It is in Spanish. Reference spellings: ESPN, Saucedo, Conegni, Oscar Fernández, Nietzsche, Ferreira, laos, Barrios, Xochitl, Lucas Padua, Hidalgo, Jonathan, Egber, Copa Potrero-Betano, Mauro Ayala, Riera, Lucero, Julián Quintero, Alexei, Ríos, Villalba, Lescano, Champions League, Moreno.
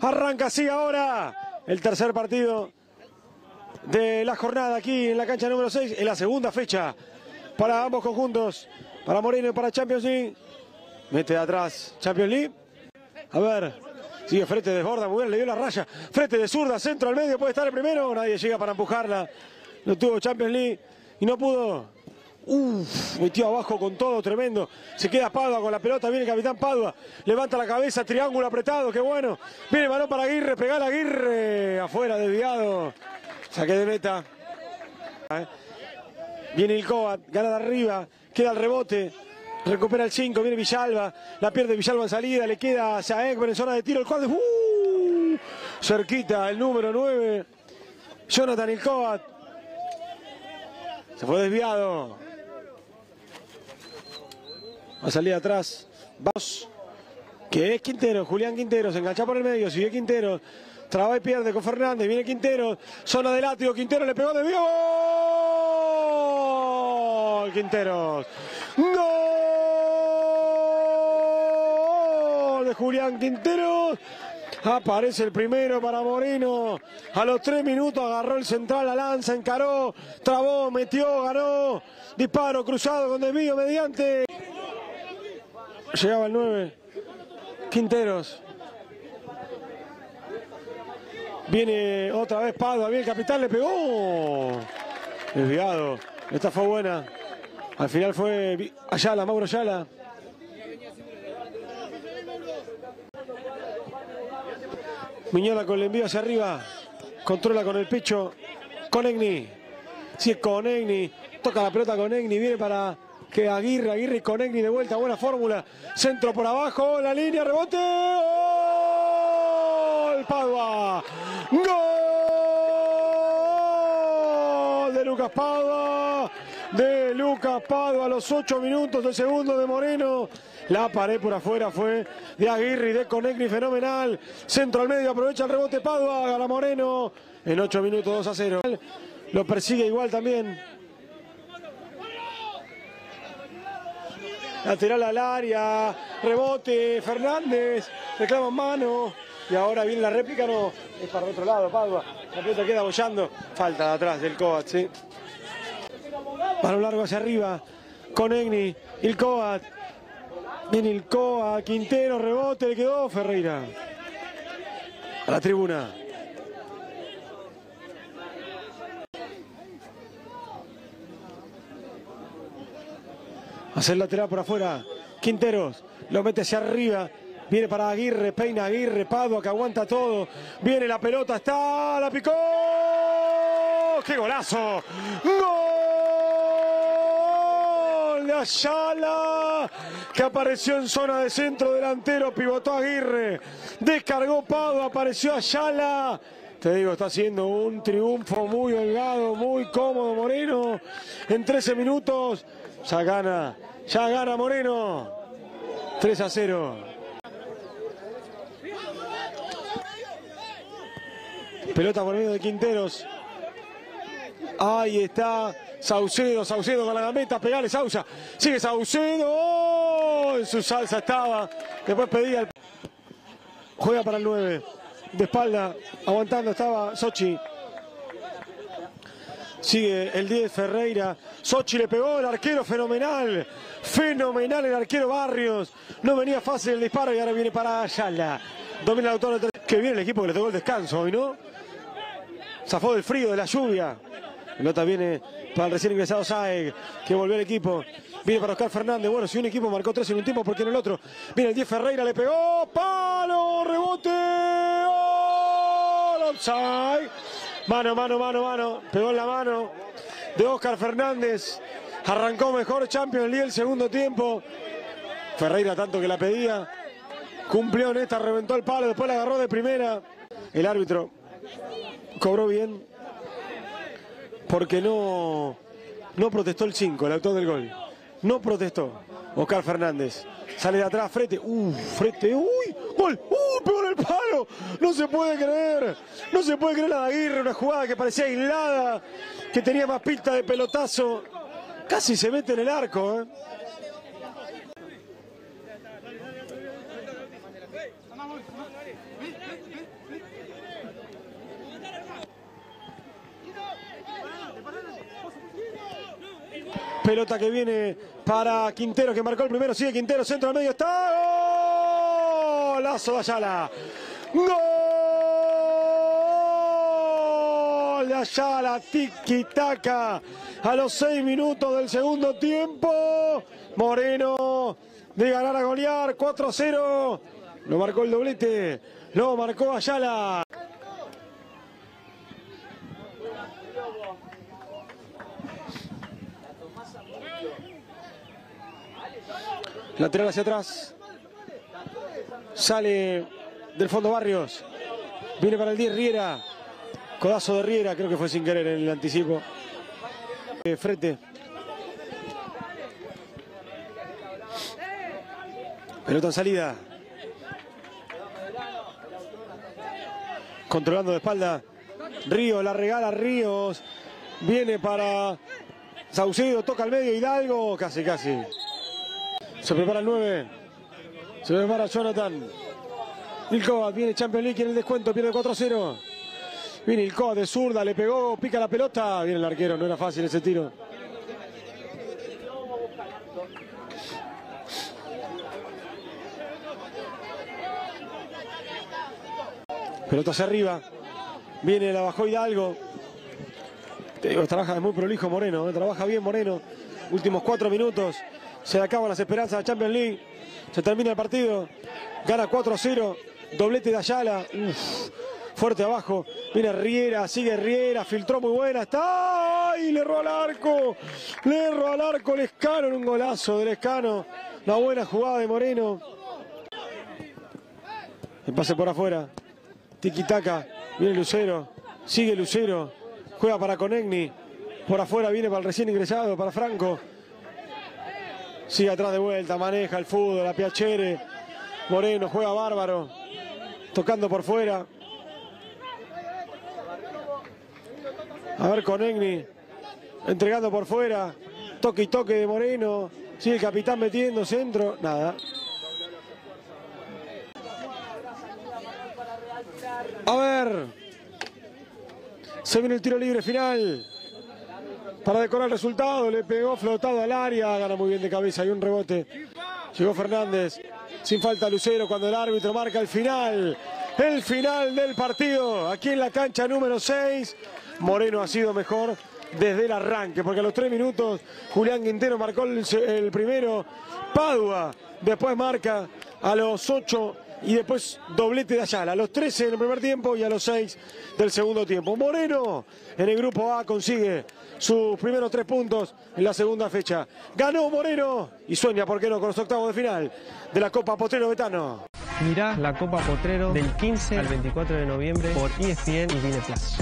Arranca así ahora el tercer partido de la jornada aquí en la cancha número 6. En la segunda fecha para ambos conjuntos. Para Moreno y para Champions League. Mete de atrás Champions League. A ver, sigue Frete, desborda, muy bien, le dio la raya. Frete de zurda, centro al medio, puede estar el primero. Nadie llega para empujarla. Lo tuvo Champions League y no pudo. Uf, metió abajo con todo, tremendo. Se queda Padua con la pelota, viene el capitán Padua. Levanta la cabeza, triángulo apretado, qué bueno. Viene el balón para Aguirre, pegala Aguirre. Afuera, desviado. Saque de meta. Viene el Coat, gana de arriba, queda el rebote. Recupera el 5, viene Villalba. La pierde Villalba en salida, le queda hacia Egber en zona de tiro. El cuadro, cerquita, el número 9. Jonathan el Coat. Se fue desviado. Va a salir atrás. Vamos. Que es Quintero. Julián Quintero. Se engancha por el medio. Sigue Quintero. Traba y pierde con Fernández. Viene Quintero. Zona de látigo. Quintero le pegó de vivo. ¡Gol! Quintero. ¡Gol! De Julián Quintero. Aparece el primero para Moreno. A los 3 minutos agarró el central, la lanza, encaró, trabó, metió, ganó. Disparo cruzado con desvío mediante. Llegaba el 9. Quinteros. Viene otra vez Padua. Bien, el capitán le pegó. Desviado. Esta fue buena. Al final fue Ayala, Mauro Ayala. Miñola con el envío hacia arriba. Controla con el pecho. Conegni. Sí, Conegni. Toca la pelota Conegni. Viene para... que Aguirre, Aguirre y Conegni de vuelta, buena fórmula, centro por abajo, la línea, rebote, ¡gol! Padua, ¡gol! De Lucas Padua, a los 8 minutos del segundo de Moreno, la pared por afuera fue de Aguirre y de Conegni, fenomenal, centro al medio, aprovecha el rebote Padua, gana Moreno, en 8 minutos 2-0, lo persigue igual también. Lateral al área, rebote, Fernández, reclama mano. Y ahora viene la réplica, no, es para el otro lado, Padua. La pelota queda bollando, falta de atrás del Coat, sí. Balón largo hacia arriba, Conegni, el Coat. Viene el Coat, Quintero, rebote, le quedó Ferreira. A la tribuna. Hacer lateral por afuera, Quinteros, lo mete hacia arriba, viene para Aguirre, peina Aguirre, Padua que aguanta todo, viene la pelota, está, la picó, ¡qué golazo! ¡Gol! De Ayala, que apareció en zona de centro delantero, pivotó Aguirre, descargó Padua, apareció Ayala. Te digo, está haciendo un triunfo muy holgado, muy cómodo Moreno, en 13 minutos... ya gana Moreno, 3-0. Pelota por medio de Quinteros. Ahí está Saucedo, Saucedo con la gambeta, pegale Sausa. Sigue Saucedo, ¡oh! En su salsa estaba, después pedía el... Juega para el 9, de espalda, aguantando estaba Xochitl. Sigue el 10 Ferreira, Xochitl le pegó, el arquero fenomenal, fenomenal el arquero Barrios, no venía fácil el disparo y ahora viene para Ayala, domina el autor, que viene el equipo que le tocó el descanso hoy, ¿no? Zafó del frío, de la lluvia, pelota viene para el recién ingresado Saeg, que volvió el equipo, viene para Oscar Fernández, bueno, si un equipo marcó 3 en un tiempo, ¿por qué en el otro? Viene el 10 Ferreira, le pegó, palo, rebote, ¡gol! ¡Offside! Mano, pegó en la mano de Oscar Fernández, arrancó mejor Champions League el segundo tiempo, Ferreira tanto que la pedía, cumplió en esta, reventó el palo, después la agarró de primera, el árbitro cobró bien, porque no protestó el 5, el autor del gol, no protestó, Oscar Fernández, sale de atrás, Frete, Frete, uy, gol, pegó en el palo, no se puede creer, la de Aguirre, una jugada que parecía aislada, que tenía más pinta de pelotazo, casi se mete en el arco, ¿eh? Pelota que viene para Quintero, que marcó el primero. Sigue Quintero, centro al medio. ¡Está! ¡Golazo de Ayala! ¡Gol de Ayala! Tiki-taka a los 6 minutos del segundo tiempo. Moreno de ganar a golear. 4-0. Lo marcó el doblete. Lo marcó Ayala. Lateral hacia atrás. Sale del fondo Barrios. Viene para el 10 Riera. Codazo de Riera, creo que fue sin querer en el anticipo. Frente. Pelota en salida. Controlando de espalda. Ríos, la regala Ríos. Viene para Saucedo, toca al medio Hidalgo. Casi, casi. Se prepara el 9. Se prepara Jonathan. Ilcoa, viene Champions League en el descuento, pierde 4-0. Viene Ilcoa de zurda, le pegó, pica la pelota. Viene el arquero, no era fácil ese tiro. Pelota hacia arriba. Viene, la bajó Hidalgo. Te digo, trabaja, es muy prolijo Moreno, trabaja bien Moreno. Últimos 4 minutos. Se le acaban las esperanzas a Champions League. Se termina el partido. Gana 4-0. Doblete de Ayala. Uf, fuerte abajo. Viene Riera. Sigue Riera. Filtró muy buena. Está. ¡Ay! Le erró al arco. Le erró al arco Lescano en un golazo de Lescano. La buena jugada de Moreno. El pase por afuera. Tiki-taka. Viene Lucero. Sigue Lucero. Juega para Conegni. Por afuera viene para el recién ingresado. Para Franco. Sigue atrás de vuelta, maneja el fútbol, la Piacere. Moreno juega bárbaro, tocando por fuera. A ver Conegni, entregando por fuera. Toque y toque de Moreno. Sigue el capitán metiendo, centro, nada. A ver. Se viene el tiro libre final. Para decorar el resultado, le pegó flotado al área, gana muy bien de cabeza y un rebote. Llegó Fernández, sin falta Lucero cuando el árbitro marca el final del partido. Aquí en la cancha número 6, Moreno ha sido mejor desde el arranque, porque a los 3 minutos Julián Quintero marcó el primero, Padua, después marca a los 8 y después doblete de Ayala, a los 13 en el primer tiempo y a los 6 del segundo tiempo. Moreno en el grupo A consigue sus primeros 3 puntos en la segunda fecha. Ganó Moreno y sueña, ¿por qué no?, con los octavos de final de la Copa Potrero-Betano. Mirá la Copa Potrero del 15 al 24 de noviembre por ESPN y Cine Flash.